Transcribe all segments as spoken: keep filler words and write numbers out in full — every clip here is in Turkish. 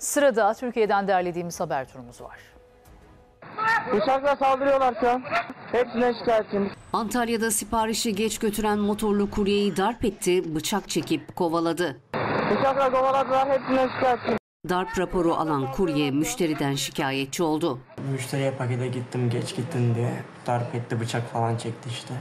Sırada Türkiye'den derlediğimiz haber turumuz var. Uçakla saldırıyorlar şu an. Hepsine şikayetçiyiz. Antalya'da siparişi geç götüren motorlu kuryeyi darp etti, bıçak çekip kovaladı. Uçakla kovaladılar, hepsine şikayetçiyiz. Darp raporu alan kurye müşteriden şikayetçi oldu. Müşteriye pakete gittim, geç gittin diye darp etti, bıçak falan çekti işte.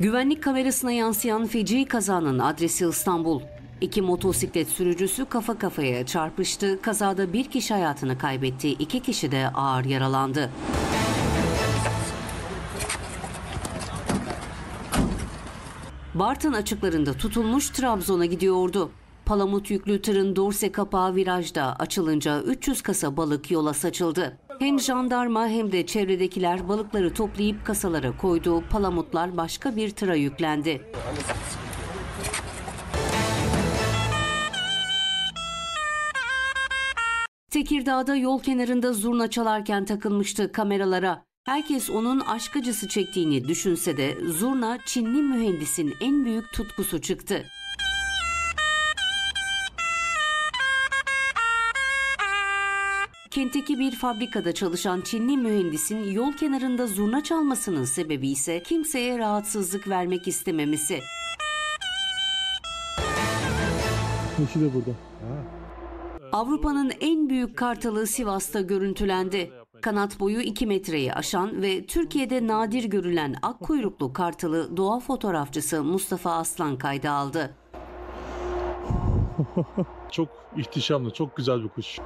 Güvenlik kamerasına yansıyan feci kazanın adresi İstanbul. İki motosiklet sürücüsü kafa kafaya çarpıştı. Kazada bir kişi hayatını kaybetti, iki kişi de ağır yaralandı. Bartın açıklarında tutulmuş, Trabzon'a gidiyordu. Palamut yüklü tırın dorse kapağı virajda açılınca üç yüz kasa balık yola saçıldı. Hem jandarma hem de çevredekiler balıkları toplayıp kasalara koydu. Palamutlar başka bir tıra yüklendi. Tekirdağ'da yol kenarında zurna çalarken takılmıştı kameralara. Herkes onun aşk acısı çektiğini düşünse de zurna Çinli mühendisin en büyük tutkusu çıktı. Kentteki bir fabrikada çalışan Çinli mühendisin yol kenarında zurna çalmasının sebebi ise kimseye rahatsızlık vermek istememesi. Eşi de burada. Avrupa'nın en büyük kartalı Sivas'ta görüntülendi. Kanat boyu iki metreyi aşan ve Türkiye'de nadir görülen akkuyruklu kartalı doğa fotoğrafçısı Mustafa Aslan kayda aldı. Çok ihtişamlı, çok güzel bir kuş.